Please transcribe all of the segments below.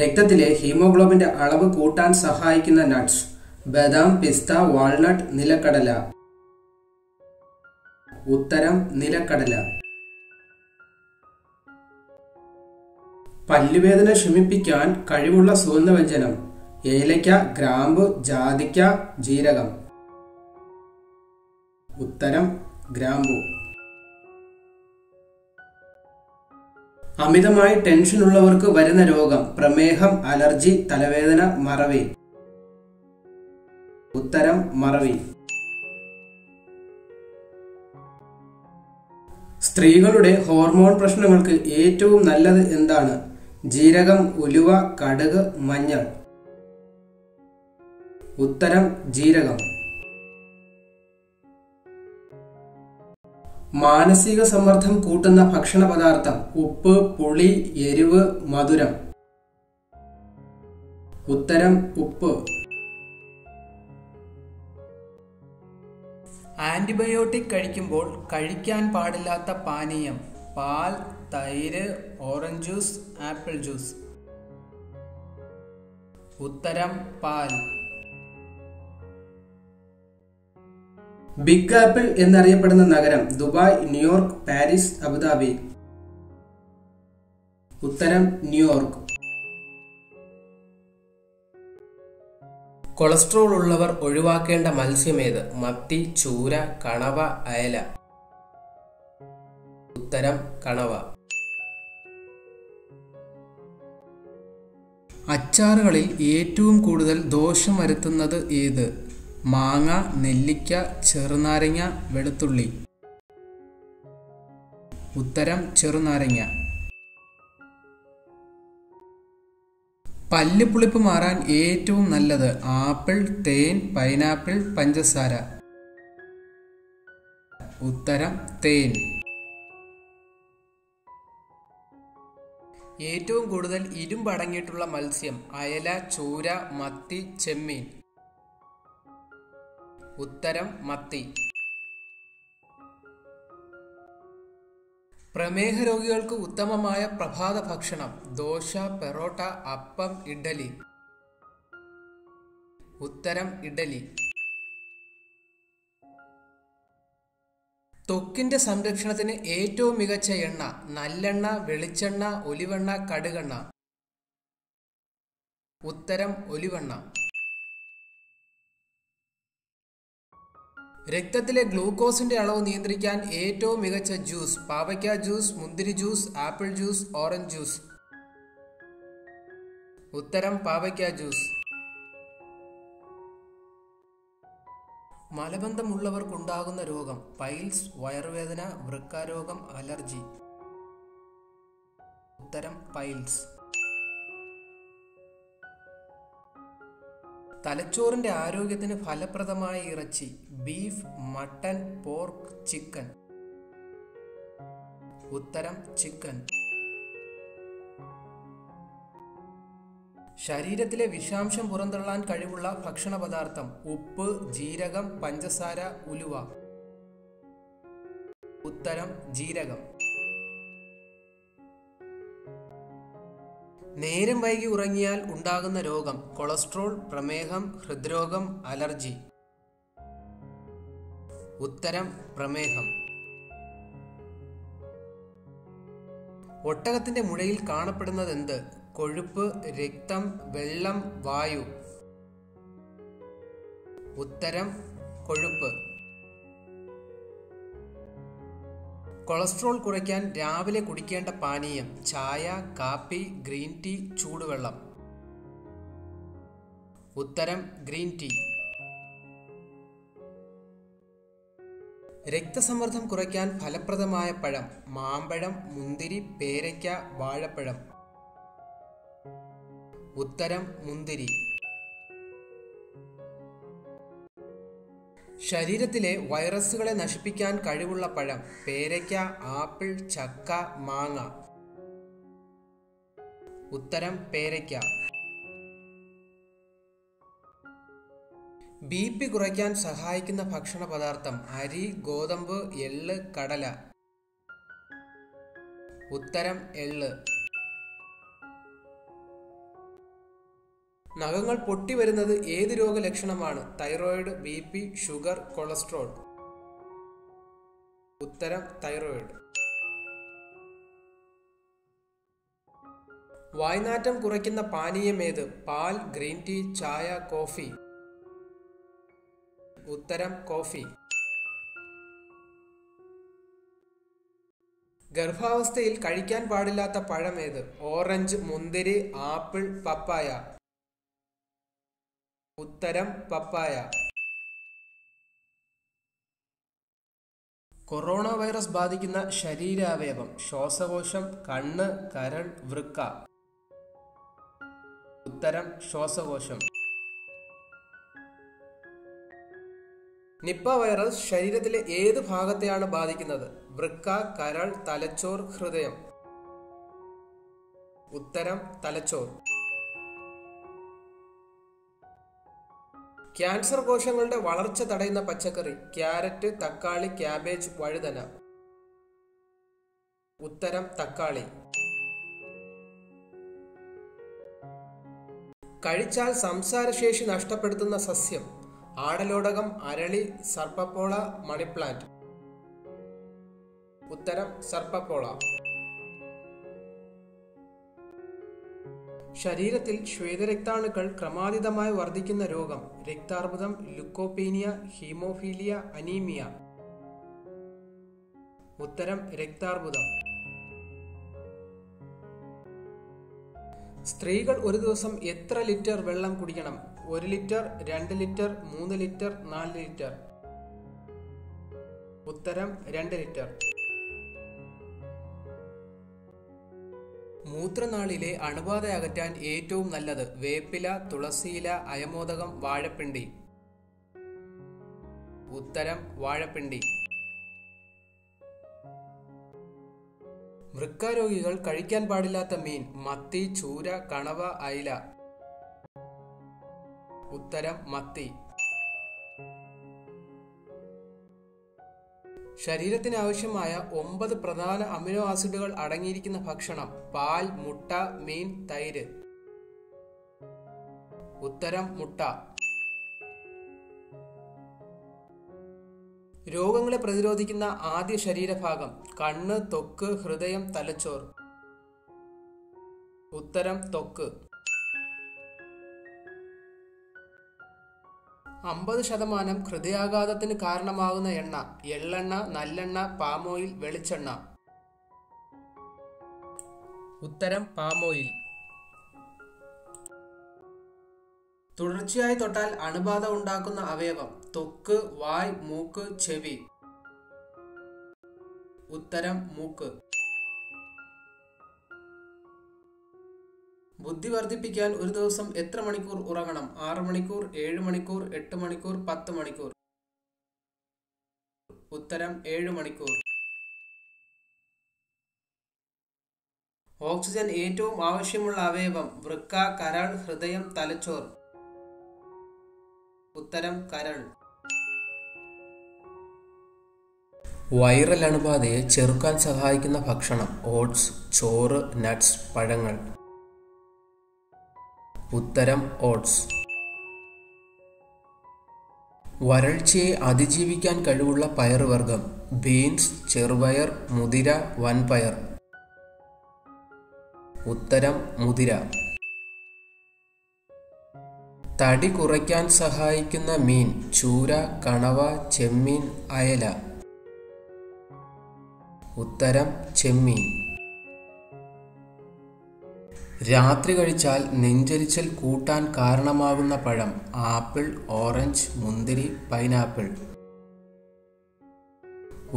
രക്തത്തിലെ ഹീമോഗ്ലോബിന്റെ അളവ് കൂട്ടാൻ സഹായിക്കുന്ന നട്ട്സ് ബദാം, പിസ്ത, വാൾനട്ട്, നിലക്കടല. ഉത്തരം നിലക്കടല. പല്ലുവേദന ശമിപ്പിക്കാൻ കഴിവുള്ള സുഗന്ധവ്യഞ്ജനം ഏലയ്ക്ക, ഗ്രാമ്പു, ജാതിക്ക, ജീരകം. ഉത്തരം ഗ്രാമ്പു. അമിതമായി ടെൻഷനുള്ളവർക്ക് വരുന്ന രോഗം പ്രമേഹം, അലർജി, തലവേദന, മറവി. ഉത്തരം മറവി. സ്ത്രീകളുടെ ഹോർമോൺ പ്രശ്നങ്ങൾക്ക് ഏറ്റവും നല്ലത് എന്താണ്? ജീരകം, ഉലുവ, കടുക്, മഞ്ഞൾ. ഉത്തരം ജീരകം. മാനസിക സമ്മർദ്ദം കൂട്ടുന്ന ഭക്ഷണ പദാർത്ഥം ഉപ്പ്, പുളി, എരിവ്, മധുരം. ഉത്തരം ഉപ്പ്. ആന്റിബയോട്ടിക് കഴിക്കുമ്പോൾ കഴിക്കാൻ പാടില്ലാത്ത പാനീയം പാൽ, തൈര്, ഓറഞ്ച് ജ്യൂസ്, ആപ്പിൾ ജ്യൂസ്. ഉത്തരം പാൽ. ബിഗ് ആപ്പിൾ എന്നറിയപ്പെടുന്ന നഗരം ദുബായ്, ന്യൂയോർക്ക്, പാരീസ്, അബുദാബി. ഉത്തരം ന്യൂയോർക്ക്. കൊളസ്ട്രോൾ ഉള്ളവർ ഒഴിവാക്കേണ്ട മത്സ്യമേത്? മത്തി, ചൂര, കണവ, അയല. ഉത്തരം കണവ. അച്ചാറുകളിൽ ഏറ്റവും കൂടുതൽ ദോഷം വരുത്തുന്നത് ഏത്? മാങ്ങ, നെല്ലിക്ക, ചെറുനാരങ്ങ, വെളുത്തുള്ളി. ഉത്തരം ചെറുനാരങ്ങ. പല്ലുപുളിപ്പ് മാറാൻ ഏറ്റവും നല്ലത് ആപ്പിൾ, തേൻ, പൈനാപ്പിൾ, പഞ്ചസാര. ഉത്തരം തേൻ. ഏറ്റവും കൂടുതൽ ഇരുമ്പ് അടങ്ങിയിട്ടുള്ള മത്സ്യം അയല, ചൂര, മത്തി, ചെമ്മീൻ. ഉത്തരം മത്തി. പ്രമേഹ രോഗികൾക്ക് ഉത്തമമായ പ്രഭാത ഭക്ഷണം ദോശ, പെറോട്ട, അപ്പം, ഇഡ്ഡലി. ഉത്തരം ഇഡ്ഡലി. ത്വക്കിന്റെ സംരക്ഷണത്തിന് ഏറ്റവും മികച്ച എണ്ണ നല്ലെണ്ണ, വെളിച്ചെണ്ണ, ഒലിവെണ്ണ, കടുകെണ്ണ. ഉത്തരം ഒലിവെണ്ണ. രക്തത്തിലെ ഗ്ലൂക്കോസിന്റെ അളവ് നിയന്ത്രിക്കാൻ ഏറ്റവും മികച്ച ജ്യൂസ് പാവയ്ക്ക ജ്യൂസ്, മുന്തിരി juice, apple juice, orange juice. ഉത്തരം പാവയ്ക്ക ജ്യൂസ്. മലബന്ധമുള്ളവർക്കുണ്ടാകുന്ന രോഗം പൈൽസ്, വയറുവേദന, വൃക്കാരോഗം, അലർജി. ഉത്തരം പൈൽസ്. തലച്ചോറിന്റെ ആരോഗ്യത്തിന് ഫലപ്രദമായ ഇറച്ചി ബീഫ്, മട്ടൻ, പോർക്ക്, ചിക്കൻ. ഉത്തരം ചിക്കൻ. ശരീരത്തിലെ വിഷാംശം പുറന്തള്ളാൻ കഴിവുള്ള ഭക്ഷണ പദാർത്ഥം ഉപ്പ്, ജീരകം, പഞ്ചസാര, ഉലുവ. ഉത്തരം ജീരകം. നേരം വൈകി ഉറങ്ങിയാൽ ഉണ്ടാകുന്ന രോഗം കൊളസ്ട്രോൾ, പ്രമേഹം, ഹൃദ്രോഗം, അലർജി. ഉത്തരം പ്രമേഹം. ഒട്ടകത്തിന്റെ മുഴയിൽ കാണപ്പെടുന്നത് എന്ത്? കൊഴുപ്പ്, രക്തം, വെള്ളം, വായു. ഉത്തരം കൊഴുപ്പ്. കൊളസ്ട്രോൾ കുറയ്ക്കാൻ രാവിലെ കുടിക്കേണ്ട പാനീയം ചായ, കാപ്പി, ഗ്രീൻ ടീ, ചൂടുവെള്ളം. ഉത്തരം ഗ്രീൻ ടീ. രക്തസമ്മർദ്ദം കുറയ്ക്കാൻ ഫലപ്രദമായ പഴം മാമ്പഴം, മുന്തിരി, പേരയ്ക്ക, വാഴപ്പഴം. ഉത്തരം മുന്തിരി. ശരീരത്തിലെ വൈറസുകളെ നശിപ്പിക്കാൻ കഴിവുള്ള പഴം പേരയ്ക്ക, ആപ്പിൾ, ചക്ക, മാങ്ങ. ഉത്തരം പേരയ്ക്ക. ബിപി കുറയ്ക്കാൻ സഹായിക്കുന്ന ഭക്ഷണ പദാർത്ഥം അരി, ഗോതമ്പ്, എള്ള്, കടല. ഉത്തരം എള്ള്. നഖങ്ങൾ പൊട്ടി വരുന്നത് ഏത് രോഗലക്ഷണമാണ്? Thyroid, BP, sugar, cholesterol. ഉത്തരം തൈറോയിഡ്. വായ്നാറ്റം കുറയ്ക്കുന്ന പാനീയമേത്? പാൽ, ഗ്രീൻ ടീ, ചായ, കോഫി. ഉത്തരം കോഫി. ഗർഭാവസ്ഥയിൽ കഴിക്കാൻ പാടില്ലാത്ത പഴമേത്? ഓറഞ്ച്, മുന്തിരി, ആപ്പിൾ, പപ്പായ. ഉത്തരം പപ്പായ. കൊറോണ വൈറസ് ബാധിക്കുന്ന ശരീരാവയവം? ശ്വാസകോശം, കണ്ണ്, കരൾ, വൃക്ക. ഉത്തരം ശ്വാസകോശം. നിപ്പ വൈറസ് ശരീരത്തിലെ ഏത് ഭാഗത്തെയാണ് ബാധിക്കുന്നത്? വൃക്ക, കരൾ, തലച്ചോർ, ഹൃദയം. ഉത്തരം തലച്ചോർ. ക്യാൻസർ കോശങ്ങളുടെ വളർച്ച തടയുന്ന പച്ചക്കറി? ക്യാരറ്റ്, തക്കാളി, ക്യാബേജ്, വഴുതന. ഉത്തരം തക്കാളി. കഴിച്ചാൽ സംസാരശേഷി നഷ്ടപ്പെടുത്തുന്ന സസ്യം? ആടലോടകം, അരളി, സർപ്പപ്പോള, മണിപ്ലാന്റ്. ഉത്തരം സർപ്പപ്പോള. ശരീരത്തിൽ ശ്വേതരക്താണുക്കൾ ക്രമാതീതമായി വർദ്ധിക്കുന്ന രോഗം? രക്താർബുദം, ലുക്കോപീനിയ, ഹീമോഫീലിയ, അനീമിയ. ഉത്തരം രക്താർബുദം. സ്ത്രീകൾ ഒരു ദിവസം എത്ര ലിറ്റർ വെള്ളം കുടിക്കണം? 1 ലിറ്റർ, 2 ലിറ്റർ, 3 ലിറ്റർ, 4 ലിറ്റർ. ഉത്തരം 2 ലിറ്റർ. മൂത്രനാളിലെ അണുബാധ അകറ്റാൻ ഏറ്റവും നല്ലത്? വേപ്പില, തുളസിയില, അയമോദകം, വാഴപ്പിണ്ടി. ഉത്തരം വാഴപ്പിണ്ടി. വൃക്കരോഗികൾ കഴിക്കാൻ പാടില്ലാത്ത മീൻ? മത്തി, ചൂര, കണവ, അയില. ഉത്തരം മത്തി. ശരീരത്തിന് ആവശ്യമായ 9 പ്രധാന അമിനോ ആസിഡുകൾ അടങ്ങിയിരിക്കുന്ന ഭക്ഷണം? പാൽ, മുട്ട, മീൻ, തൈര്. ഉത്തരം മുട്ട. രോഗങ്ങളെ പ്രതിരോധിക്കുന്ന ആദ്യ ശരീരഭാഗം? കണ്ണ്, ത്വക്ക്, ഹൃദയം, തലച്ചോർ. ഉത്തരം ത്വക്ക്. 50% ഹൃദയാഘാതത്തിന് കാരണമാകുന്ന എണ്ണ? എള്ളെണ്ണ, നല്ലെണ്ണ, പാമോയിൽ, വെളിച്ചെണ്ണ. ഉത്തരം പാമോയിൽ. തുടർച്ചയായി തൊട്ടാൽ അണുബാധ ഉണ്ടാക്കുന്ന അവയവം? ത്വക്ക്, വായ്, മൂക്ക്, ചെവി. ഉത്തരം മൂക്ക്. ബുദ്ധി വർദ്ധിപ്പിക്കാൻ ഒരു ദിവസം എത്ര മണിക്കൂർ ഉറങ്ങണം? 6 മണിക്കൂർ, 7 മണിക്കൂർ, 8 മണിക്കൂർ, 10 മണിക്കൂർ. ഉത്തരം 7 മണിക്കൂർ. ഓക്സിജൻ ഏറ്റവും ആവശ്യമുള്ള അവയവം? വൃക്ക, കരൾ, ഹൃദയം, തലച്ചോർ. ഉത്തരം കരൾ. വൈറൽ അണുബാധയെ ചെറുക്കാൻ സഹായിക്കുന്ന ഭക്ഷണം? ഓട്സ്, ചോറ്, നട്ട്സ്, പഴങ്ങൾ. ഉത്തരം ഓട്സ്. വരൾച്ചയെ അതിജീവിക്കാൻ കഴിവുള്ള പയറുവർഗം? ബീൻസ്, ചെറുപയർ, മുതിര, വൻപയർ. ഉത്തരം മുതിര. തടി കുറയ്ക്കാൻ സഹായിക്കുന്ന മീൻ? ചൂര, കണവ, ചെമ്മീൻ, അയല. ഉത്തരം ചെമ്മീൻ. രാത്രി കഴിച്ചാൽ നെഞ്ചരിച്ചൽ കൂട്ടാൻ കാരണമാകുന്ന പഴം? ആപ്പിൾ, ഓറഞ്ച്, മുന്തിരി, പൈനാപ്പിൾ.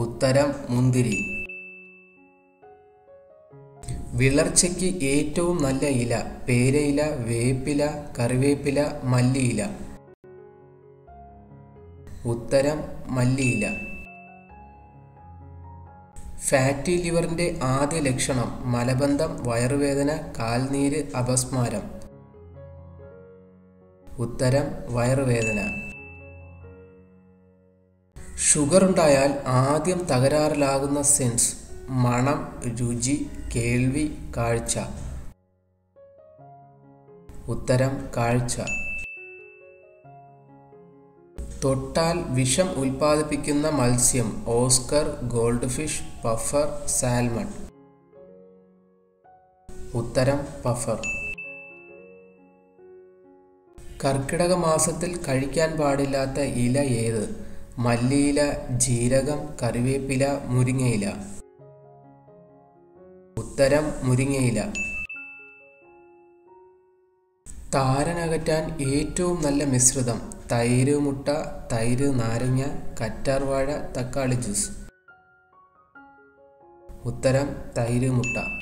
ഉത്തരം മുന്തിരി. വിളർച്ചയ്ക്ക് ഏറ്റവും നല്ല ഇല? പേരയില, വേപ്പില, കറിവേപ്പില, മല്ലിയില. ഉത്തരം മല്ലിയില. ഫാറ്റി ലിവറിന്റെ ആദ്യ ലക്ഷണം? മലബന്ധം, വയറുവേദന, കാൽനീര്, അപസ്മാരം. ഉത്തരം വയറുവേദന. ഷുഗർ ഉണ്ടായാൽ ആദ്യം തകരാറിലാകുന്ന സെൻസ്? മണം, രുചി, കേൾവി, കാഴ്ച. ഉത്തരം കാഴ്ച. തൊട്ടാൽ വിഷം ഉൽപ്പാദിപ്പിക്കുന്ന മത്സ്യം Oscar, gold fish, puffer, salmon. ഉത്തരം പഫർ. കർക്കിടക മാസത്തിൽ കഴിക്കാൻ പാടില്ലാത്ത ഇല ഏത്? മല്ലിയില, ജീരകം, കറിവേപ്പില, മുരിങ്ങയില. ഉത്തരം മുരിങ്ങയില. താരനകറ്റാൻ ഏറ്റവും നല്ല മിശ്രിതം തൈര് മുട്ട, തൈര് നാരങ്ങ, കറ്റാർവാഴ, തക്കാളി ജ്യൂസ്. ഉത്തരം തൈര് മുട്ട.